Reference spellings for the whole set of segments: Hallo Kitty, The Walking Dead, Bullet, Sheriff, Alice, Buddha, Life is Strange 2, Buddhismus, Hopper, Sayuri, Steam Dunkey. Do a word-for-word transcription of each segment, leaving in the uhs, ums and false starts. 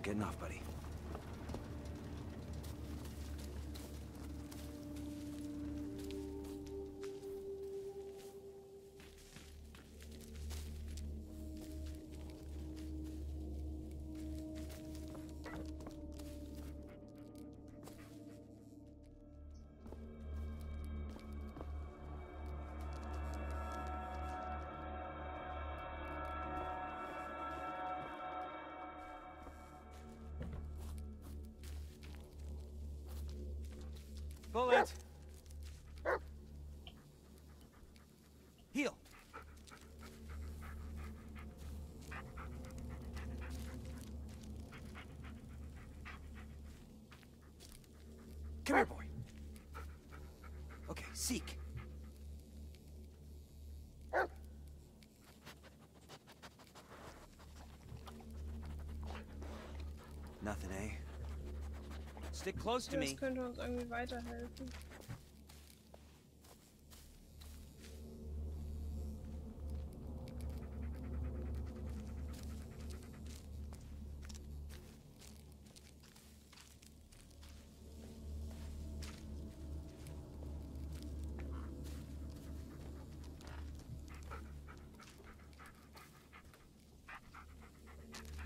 I'm getting off, buddy. Bullet! Heel! Come here, boy! Okay, seek! Nothing, eh? Stick close to me. Das könnte uns irgendwie weiterhelfen.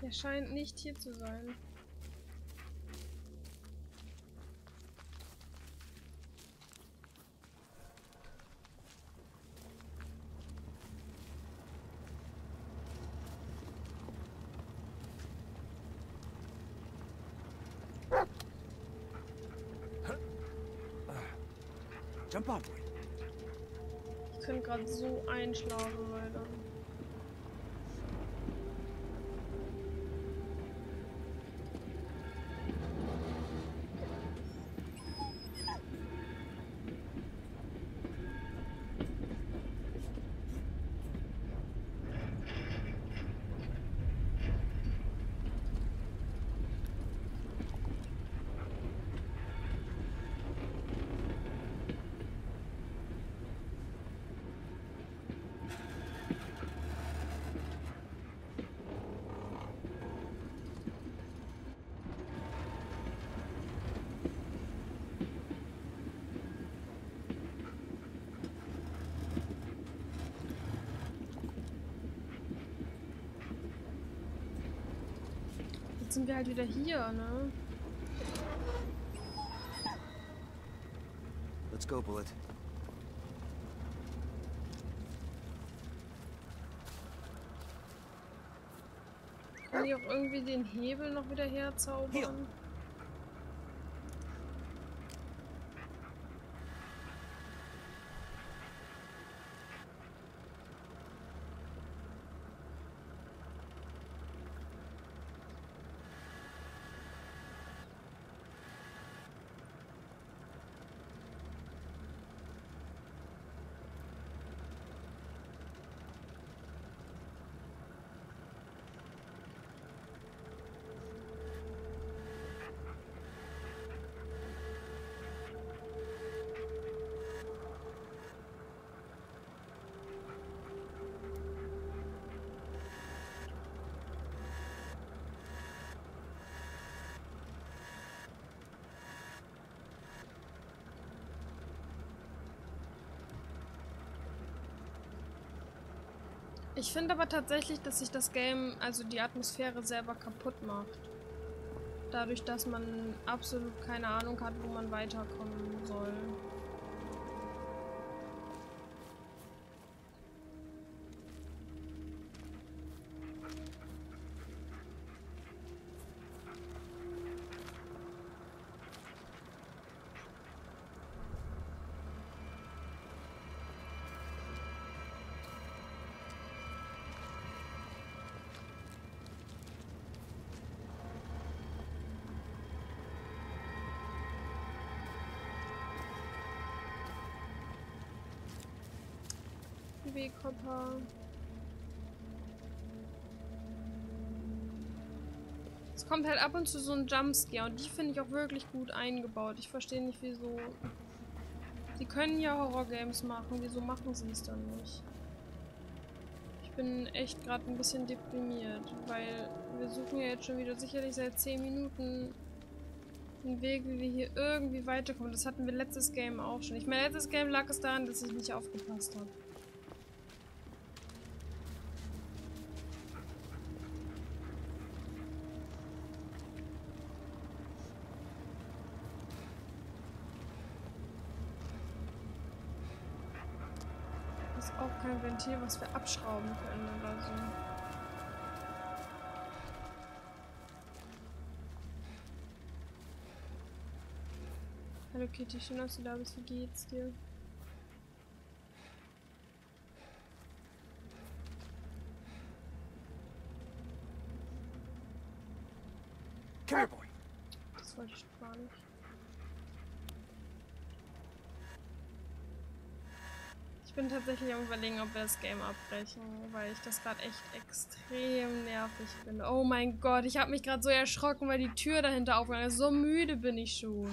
Er scheint nicht hier zu sein. Ich könnte gerade so einschlagen, Leute. Sind wir halt wieder hier, ne? Let's go, Bullet. Kann ich auch irgendwie den Hebel noch wieder herzaubern? Hier. Ich finde aber tatsächlich, dass sich das Game, also die Atmosphäre selber kaputt macht. Dadurch, dass man absolut keine Ahnung hat, wo man weiterkommen soll. Weg, Hopper. Es kommt halt ab und zu so ein Jumpscare und die finde ich auch wirklich gut eingebaut. Ich verstehe nicht, wieso. Sie können ja Horrorgames machen, wieso machen sie es dann nicht? Ich bin echt gerade ein bisschen deprimiert, weil wir suchen ja jetzt schon wieder sicherlich seit zehn Minuten einen Weg, wie wir hier irgendwie weiterkommen. Das hatten wir letztes Game auch schon. Ich meine, letztes Game lag es daran, dass ich nicht aufgepasst habe. Auch kein Ventil, was wir abschrauben können oder so. Hallo Kitty, schön, dass du da bist. Wie geht's dir? Come boy. Das wollte ich gar nicht. Ich bin tatsächlich am Überlegen, ob wir das Game abbrechen, weil ich das gerade echt extrem nervig finde. Oh mein Gott, ich habe mich gerade so erschrocken, weil die Tür dahinter aufgegangen ist. So müde bin ich schon.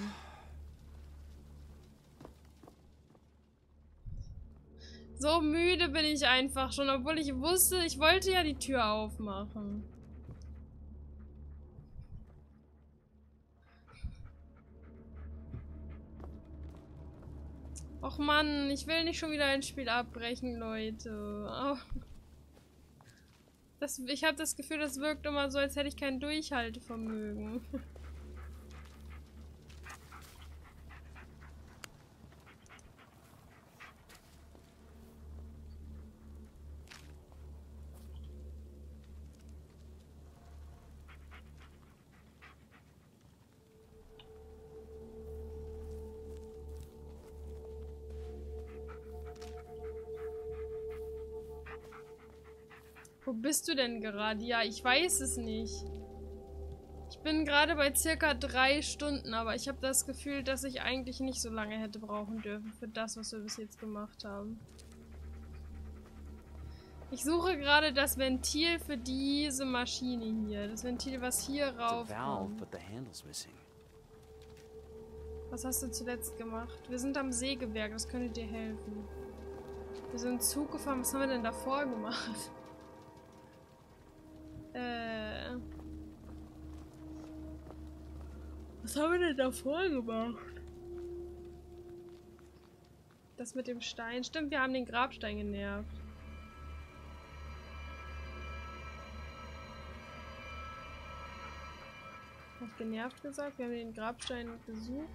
So müde bin ich einfach schon, obwohl ich wusste, ich wollte ja die Tür aufmachen. Och Mann, ich will nicht schon wieder ein Spiel abbrechen, Leute. Oh. Das, ich habe das Gefühl, das wirkt immer so, als hätte ich kein Durchhaltevermögen. Wo bist du denn gerade? Ja, ich weiß es nicht. Ich bin gerade bei circa drei Stunden, aber ich habe das Gefühl, dass ich eigentlich nicht so lange hätte brauchen dürfen für das, was wir bis jetzt gemacht haben. Ich suche gerade das Ventil für diese Maschine hier. Das Ventil, was hier raufkommt. Was hast du zuletzt gemacht? Wir sind am Sägewerk, das könnte dir helfen. Wir sind Zug gefahren. Was haben wir denn davor gemacht? Äh. Was haben wir denn davor gemacht? Das mit dem Stein. Stimmt, wir haben den Grabstein genervt. Hast du genervt gesagt? Wir haben den Grabstein gesucht.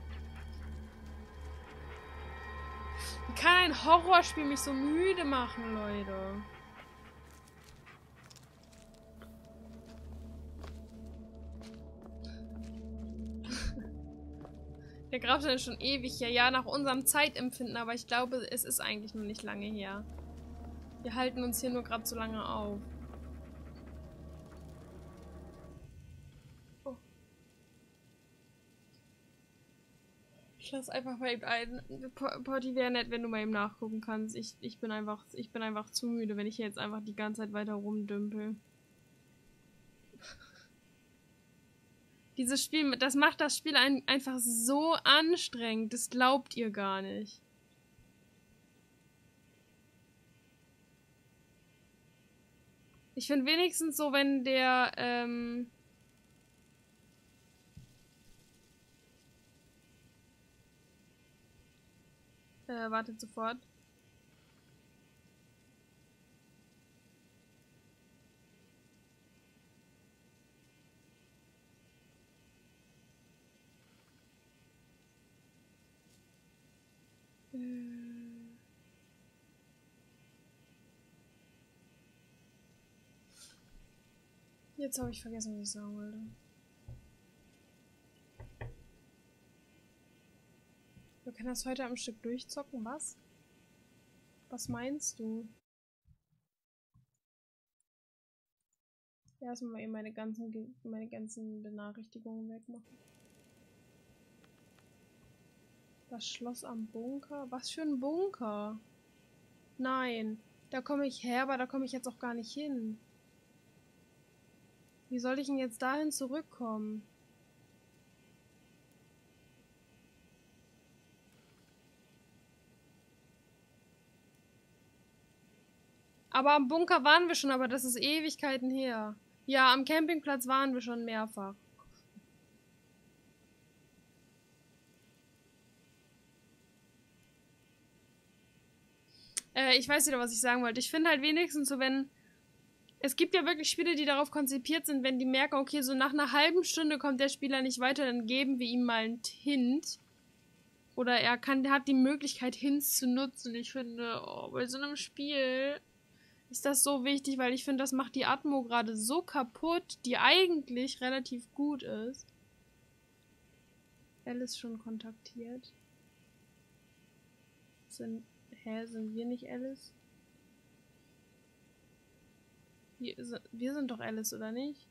Wie kann ein Horrorspiel mich so müde machen, Leute? Der Grabstein ist schon ewig her. Ja, nach unserem Zeitempfinden, aber ich glaube, es ist eigentlich noch nicht lange her. Wir halten uns hier nur gerade so lange auf. Oh. Ich lass einfach mal eben ein. Potti wäre nett, wenn du mal eben nachgucken kannst. Ich, ich, bin einfach, ich bin einfach zu müde, wenn ich hier jetzt einfach die ganze Zeit weiter rumdümpel. Dieses Spiel, das macht das Spiel ein, einfach so anstrengend. Das glaubt ihr gar nicht. Ich finde wenigstens so, wenn der, ähm... Äh, wartet sofort. Jetzt habe ich vergessen, was ich sagen wollte. Wir können das heute am Stück durchzocken, was? Was meinst du? Erstmal eben meine ganzen, meine ganzen Benachrichtigungen wegmachen. Das Schloss am Bunker? Was für ein Bunker? Nein, da komme ich her, aber da komme ich jetzt auch gar nicht hin. Wie soll ich denn jetzt dahin zurückkommen? Aber am Bunker waren wir schon, aber das ist Ewigkeiten her. Ja, am Campingplatz waren wir schon mehrfach. Äh, ich weiß wieder, was ich sagen wollte. Ich finde halt wenigstens so, wenn... Es gibt ja wirklich Spiele, die darauf konzipiert sind, wenn die merken, okay, so nach einer halben Stunde kommt der Spieler nicht weiter, dann geben wir ihm mal einen Hint. Oder er kann, hat die Möglichkeit, Hints zu nutzen. Ich finde, oh, bei so einem Spiel ist das so wichtig, weil ich finde, das macht die Atmo gerade so kaputt, die eigentlich relativ gut ist. Alice schon kontaktiert. Sind, hä, sind wir nicht Alice? Wir sind doch Alice, oder nicht?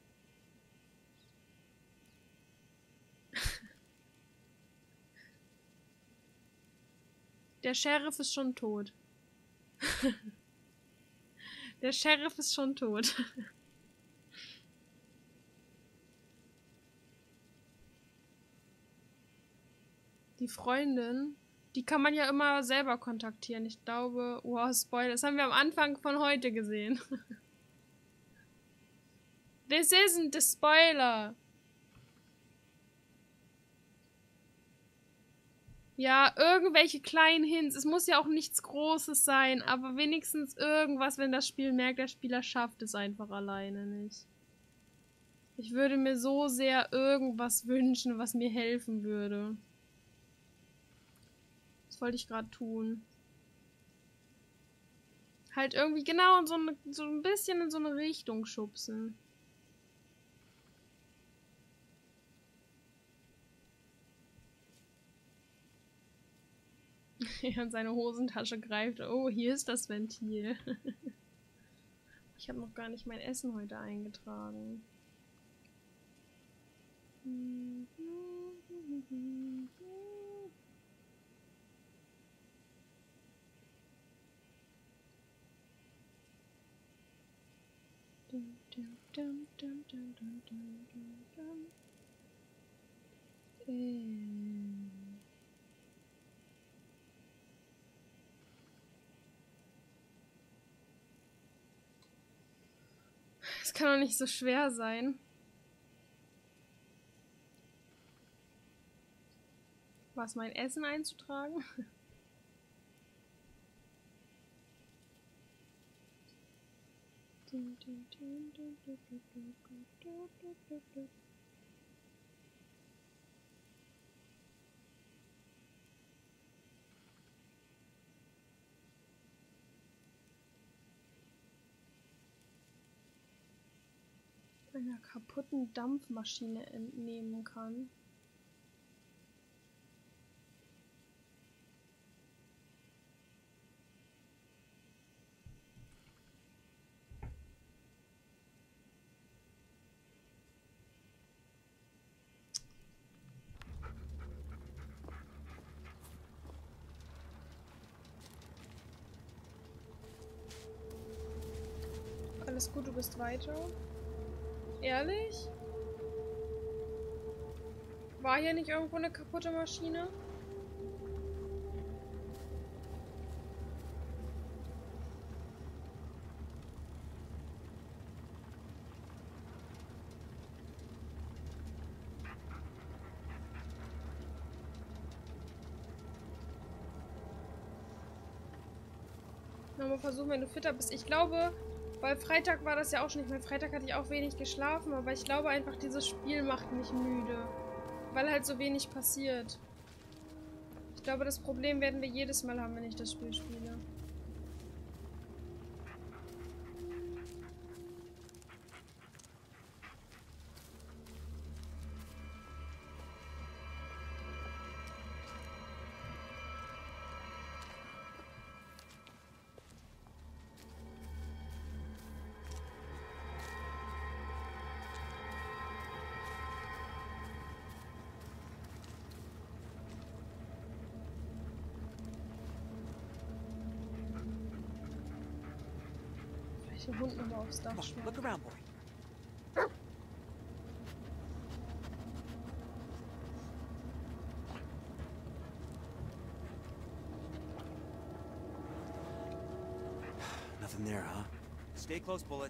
Der Sheriff ist schon tot. Der Sheriff ist schon tot. Die Freundin, die kann man ja immer selber kontaktieren. Ich glaube, wow, Spoiler, das haben wir am Anfang von heute gesehen. This isn't a spoiler. Ja, irgendwelche kleinen Hints. Es muss ja auch nichts Großes sein, aber wenigstens irgendwas, wenn das Spiel merkt, der Spieler schafft es einfach alleine nicht. Ich würde mir so sehr irgendwas wünschen, was mir helfen würde. Das wollte ich gerade tun. Halt irgendwie genau in so, eine, so ein bisschen in so eine Richtung schubsen. Er in seine Hosentasche greift. Oh, hier ist das Ventil. Ich habe noch gar nicht mein Essen heute eingetragen. Ähm. Das kann doch nicht so schwer sein. Was, mein Essen einzutragen? Einer kaputten Dampfmaschine entnehmen kann. Alles gut, du bist weiter. Ehrlich? War hier nicht irgendwo eine kaputte Maschine? Nochmal versuchen, wenn du fitter bist. Ich glaube... Weil Freitag war das ja auch schon nicht mehr. Freitag hatte ich auch wenig geschlafen, aber ich glaube einfach, dieses Spiel macht mich müde. Weil halt so wenig passiert. Ich glaube, das Problem werden wir jedes Mal haben, wenn ich das Spiel spiele. Den Hund nochmal aufs Dach schmeißen. Nothing there, huh? Stay close, Bullet.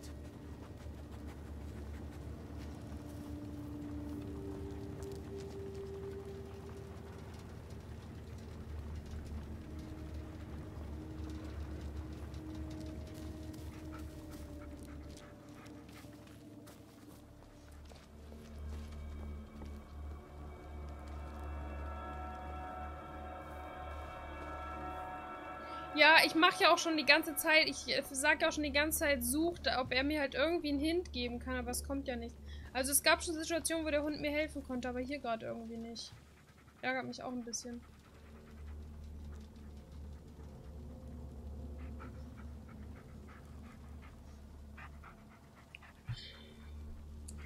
Ja, ich mache ja auch schon die ganze Zeit, ich sage ja auch schon die ganze Zeit, sucht, ob er mir halt irgendwie einen Hint geben kann, aber es kommt ja nicht. Also es gab schon Situationen, wo der Hund mir helfen konnte, aber hier gerade irgendwie nicht. Ärgert mich auch ein bisschen.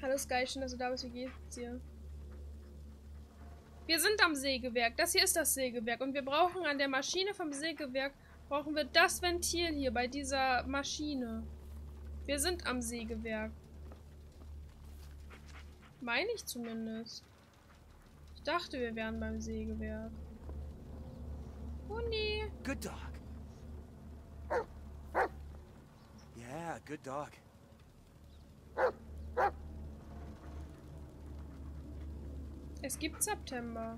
Hallo Sky, schön, dass du da bist, wie geht's dir? Wir sind am Sägewerk. Das hier ist das Sägewerk und wir brauchen an der Maschine vom Sägewerk brauchen wir das Ventil hier bei dieser Maschine. Wir sind am Sägewerk. Meine ich zumindest. Ich dachte, wir wären beim Sägewerk. Hundi. Good dog. Yeah, good dog. Es gibt September.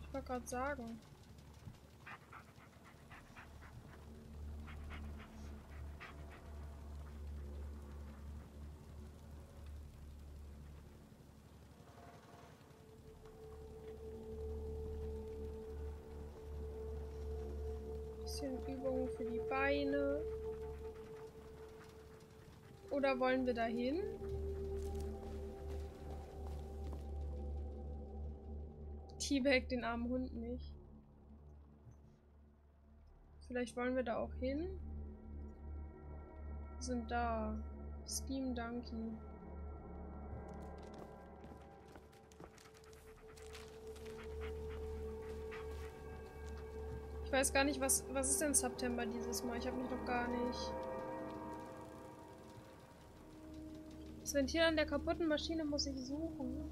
Ich wollte gerade sagen. Übungen für die Beine. Oder wollen wir dahin? Teabag den armen Hund nicht. Vielleicht wollen wir da auch hin? Wir sind da. Steam Dunkey. Ich weiß gar nicht, was, was ist denn September dieses Mal? Ich habe mich doch gar nicht... Das Ventil an der kaputten Maschine muss ich suchen.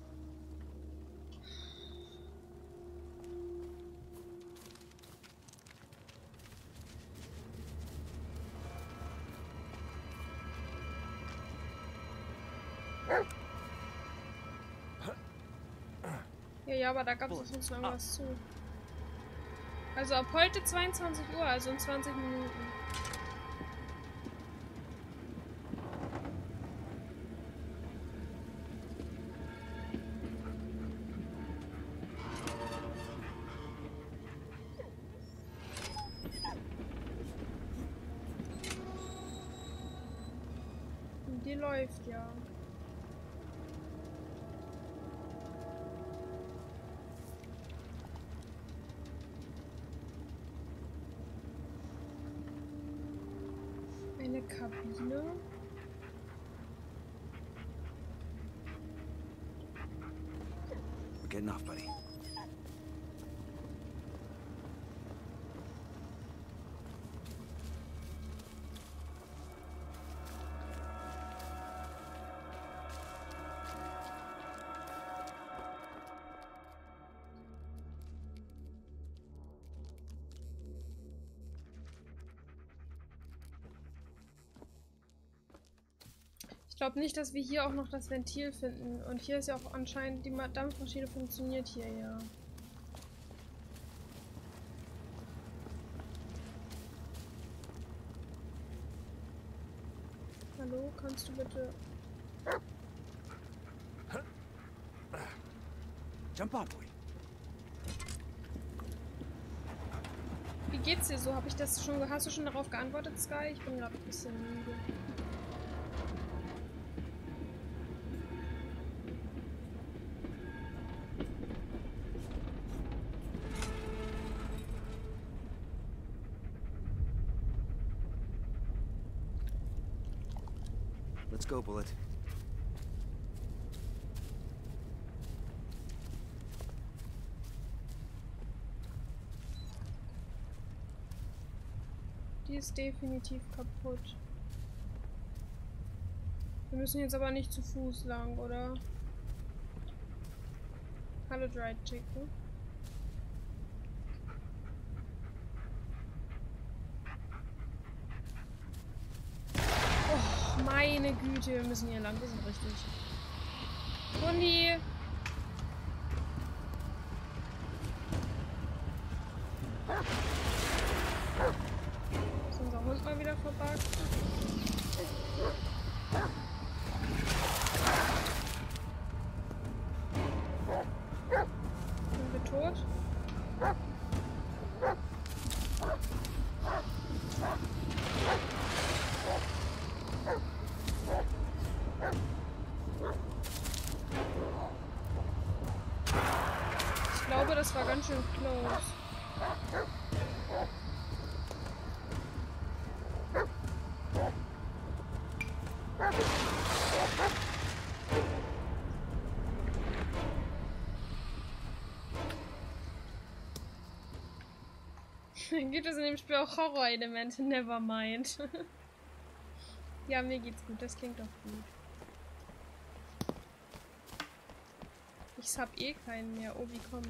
Ja, ja, aber da gab es nicht so irgendwas zu. Also ab heute zweiundzwanzig Uhr, also in zwanzig Minuten. Und die läuft ja. Kabine. We're getting off, buddy. Ich glaube nicht, dass wir hier auch noch das Ventil finden. Und hier ist ja auch anscheinend, die Dampfmaschine funktioniert hier, ja. Hallo, kannst du bitte... Jump up, boy. Wie geht's dir so? Hab ich das schon... Hast du schon darauf geantwortet, Sky? Ich bin gerade ein bisschen müde. Let's go, Bullet. Die ist definitiv kaputt. Wir müssen jetzt aber nicht zu Fuß lang, oder? Hallo Dried Chicken. Och, meine Güte, wir müssen hier lang, das ist richtig. Hundi! Ist unser Hund mal wieder verbarkt? Sind wir tot? Ich glaube, das war ganz schön close. Gibt es in dem Spiel auch Horror-Elemente? Nevermind. Ja, mir geht's gut. Das klingt doch gut. Ich hab eh keinen mehr. Oh, wie kommt's?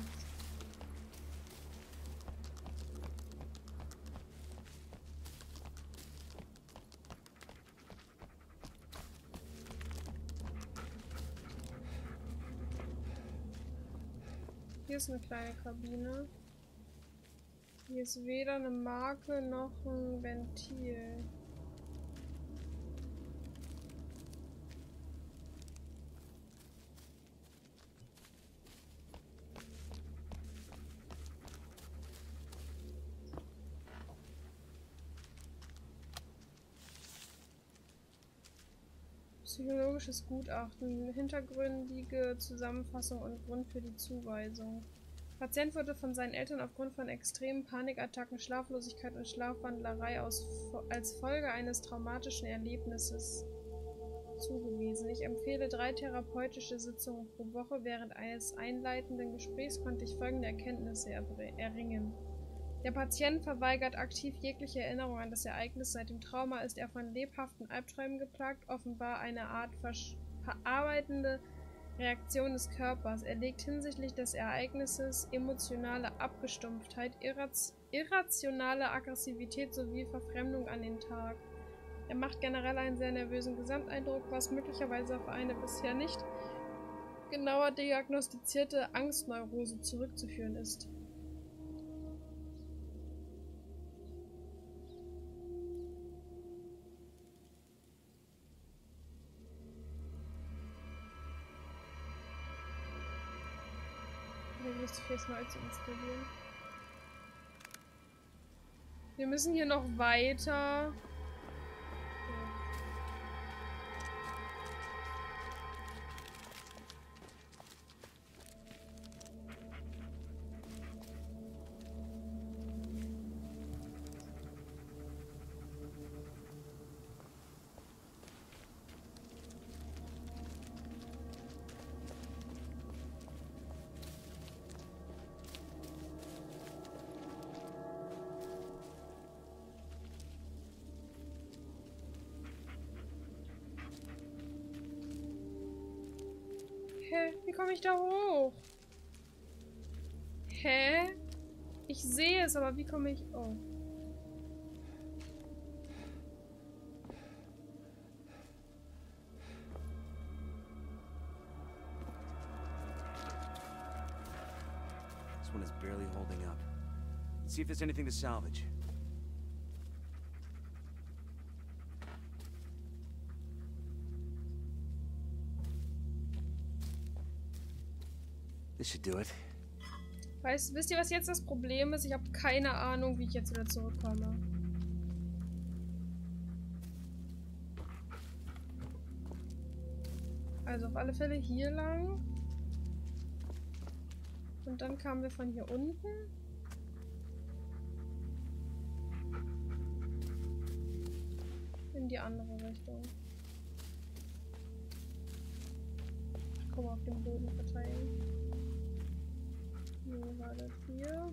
Hier ist eine kleine Kabine. Hier ist weder eine Marke noch ein Ventil. Psychologisches Gutachten, hintergründige Zusammenfassung und Grund für die Zuweisung. Patient wurde von seinen Eltern aufgrund von extremen Panikattacken, Schlaflosigkeit und Schlafwandlerei aus, als Folge eines traumatischen Erlebnisses zugewiesen. Ich empfehle drei therapeutische Sitzungen pro Woche. Während eines einleitenden Gesprächs konnte ich folgende Erkenntnisse erringen. Der Patient verweigert aktiv jegliche Erinnerung an das Ereignis. Seit dem Trauma ist er von lebhaften Albträumen geplagt, offenbar eine Art verarbeitende Reaktion des Körpers. Er legt hinsichtlich des Ereignisses emotionale Abgestumpftheit, irrationale Aggressivität sowie Verfremdung an den Tag. Er macht generell einen sehr nervösen Gesamteindruck, was möglicherweise auf eine bisher nicht genauer diagnostizierte Angstneurose zurückzuführen ist. Jetzt neu zu installieren. Wir müssen hier noch weiter. Wie komme ich da hoch? Hä? Ich sehe es, aber wie komme ich... Oh. This one is barely holding up. Let's see if there's anything to salvage. Weißt, wisst ihr, was jetzt das Problem ist? Ich habe keine Ahnung, wie ich jetzt wieder zurückkomme. Also auf alle Fälle hier lang. Und dann kamen wir von hier unten. In die andere Richtung. Guck mal, auf dem Boden verteilen. War das hier?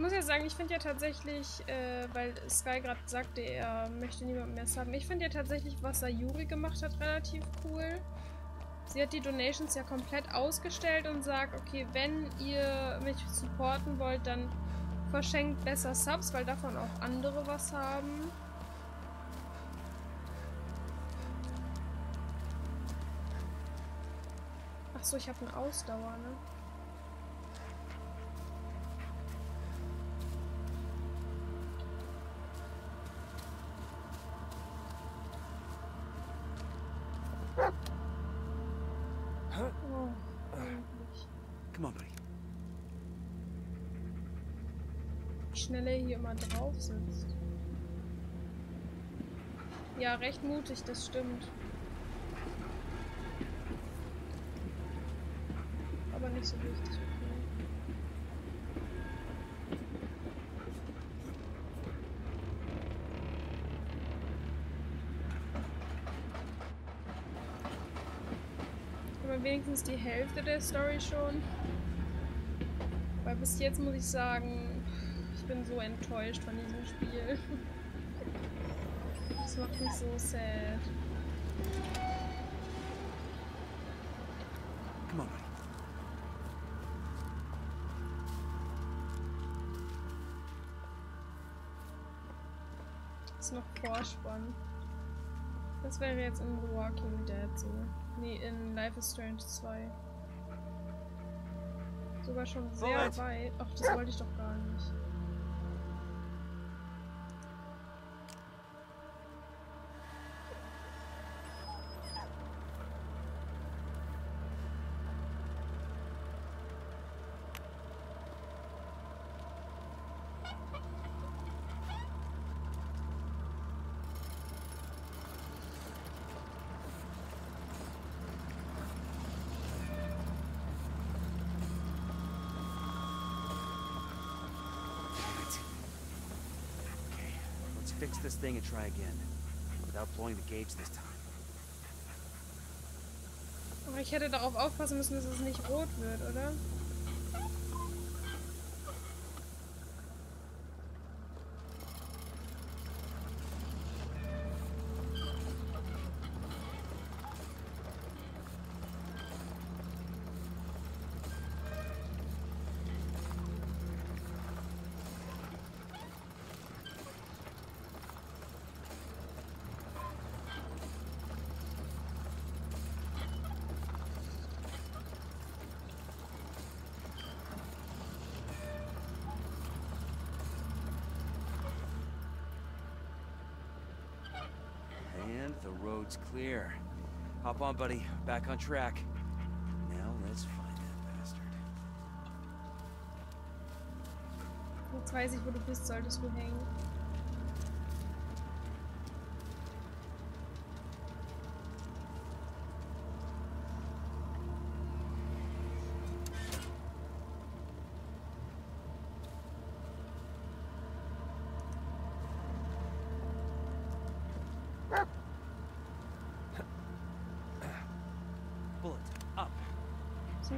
muss ja sagen, ich finde ja tatsächlich, äh, weil Sky gerade sagte, er möchte niemanden mehr haben. Ich finde ja tatsächlich, was Sayuri gemacht hat, relativ cool. Sie hat die Donations ja komplett ausgestellt und sagt, okay, wenn ihr mich supporten wollt, dann verschenkt besser Subs, weil davon auch andere was haben. Achso, ich habe eine Ausdauer, ne? Schneller hier immer drauf sitzt. Ja, recht mutig, das stimmt. Aber nicht so wichtig. Aber wenigstens die Hälfte der Story schon. Weil bis jetzt muss ich sagen, ich bin so enttäuscht von diesem Spiel. Das macht mich so sad. Come on. Ist noch Vorspann. Das wäre jetzt in The Walking Dead so. Nee, in Life is Strange zwei. Sogar schon sehr weit. Ach, das wollte ich doch gar nicht. Fix this thing and try again. Without blowing the gauge this time. Oh, ich hätte darauf aufpassen müssen, dass es nicht rot wird, oder? The road's clear. Hop on, buddy. Back on track. Now let's find that bastard. Jetzt weiß ich, wo du bist, solltest du hängen.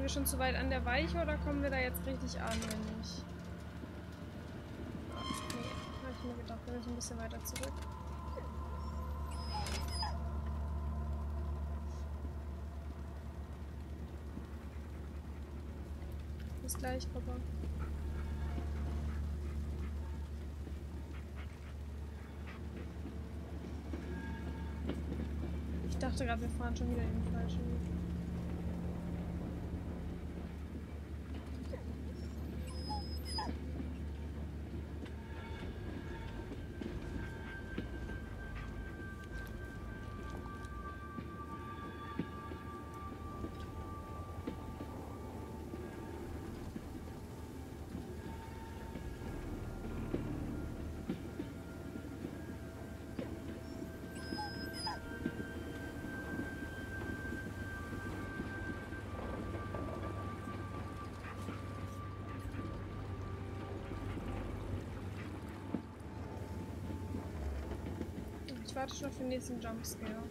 Schon zu weit an der Weiche oder kommen wir da jetzt richtig an, wenn nicht? Ach, nee, habe ich mir gedacht, wir müssen ein bisschen weiter zurück. Bis gleich, Papa. Ich dachte gerade, wir fahren schon wieder in den falschen Weg. Ich warte schon auf den nächsten Jumpscare.